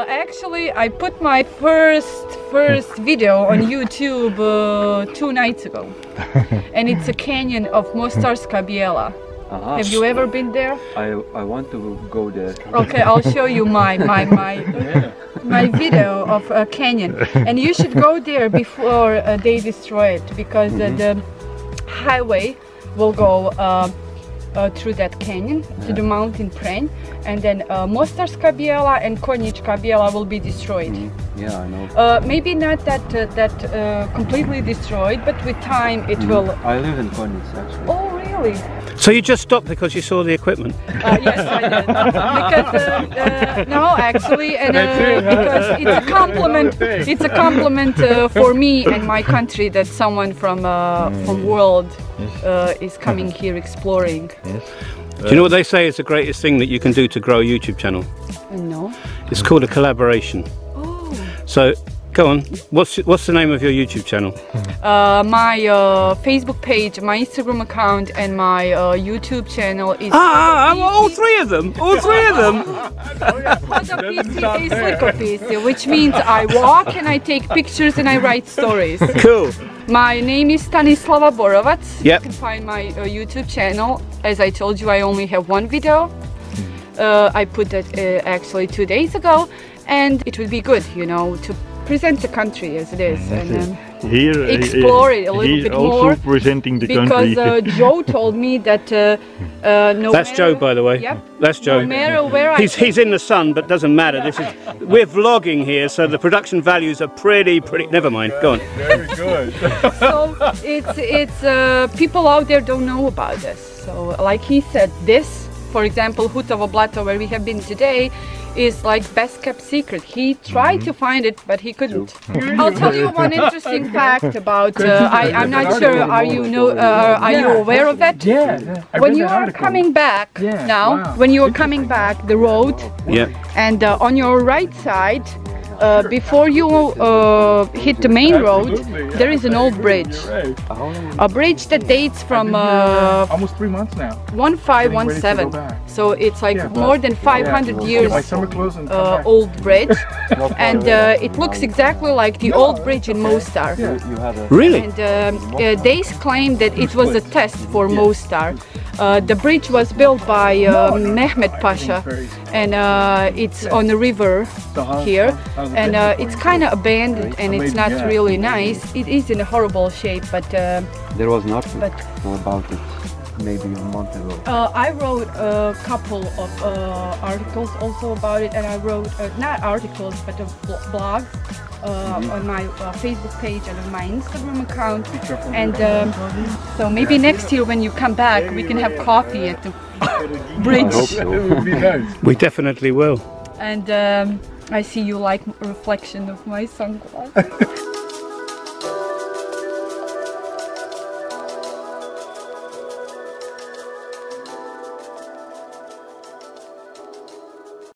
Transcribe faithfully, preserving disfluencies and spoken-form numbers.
Uh, actually, I put my first first video on YouTube uh, two nights ago, and it's a canyon of Mostarska Bijela. Uh-huh. Have you ever been there? I, I want to go there. Okay, I'll show you my my my yeah. my video of a canyon, and you should go there before uh, they destroy it, because mm-hmm. uh, the highway will go uh, uh, through that canyon yeah. to the mountain Prenj, and then uh, Mostarska Bijela and Koritska Bijela will be destroyed. Mm-hmm. Yeah, I know. Uh, maybe not that uh, that uh, completely destroyed, but with time it mm-hmm. will. I live in Koritska actually. Oh, really? So you just stopped because you saw the equipment? Uh, yes, I did. Because, uh, uh, no, actually, and, uh, because it's a compliment. It's a compliment uh, for me and my country that someone from uh, from world uh, is coming here exploring. Yes. Do you know what they say is the greatest thing that you can do to grow a YouTube channel? No. It's called a collaboration. Oh. So. Go on. What's what's the name of your YouTube channel? Uh, my uh, Facebook page, my Instagram account, and my uh, YouTube channel is. Ah, Podopici. All three of them. All three of them. Podopici is Likopici, which means I walk and I take pictures and I write stories. Cool. My name is Stanislava Borovac. Yep. You can find my uh, YouTube channel. As I told you, I only have one video. Uh, I put that uh, actually two days ago, and it would be good, you know, to. Present the country as it is and um, here, explore it a little bit also more. Also presenting the because, country. Because uh, Joe told me that uh, uh, no. That's Joe, by the way. Yep. That's Joe. No matter where he's, I he's in the sun, but doesn't matter. This is we're vlogging here, so the production values are pretty, pretty. Never mind. Go on. Very good. So it's it's uh, people out there don't know about this. So like he said, this, for example, Hutovo Blato, where we have been today, is like best kept secret. He tried mm-hmm. to find it, but he couldn't. I'll tell you one interesting fact about. Uh, I, I'm not sure. Are you know? Uh, are you aware of that? Yeah. yeah. When you are coming back yeah, now, wow. when you are coming back the road, yeah. and uh, on your right side, uh, before you uh, hit the main road, there is an old bridge, a bridge that dates from uh, almost three months now. one five one seven. So it's like yeah, more than five hundred yeah, years uh, old bridge, and uh, it looks exactly like the old bridge in Mostar. Really? And um, uh, they claim that it was a test for Mostar. Uh, the bridge was built by uh, Mehmet Pasha, and uh, it's on the river here, and uh, it's kind of abandoned and it's not really nice. It is in a horrible shape, but uh, there was nothing about it. Maybe a month ago. Uh, I wrote a couple of uh, articles also about it, and I wrote, uh, not articles, but a blog uh, mm-hmm. on my uh, Facebook page and on my Instagram account. And um, so maybe next year when you come back, we can have coffee at the bridge. I hope so. We definitely will. And um, I see you like reflection of my sunglasses.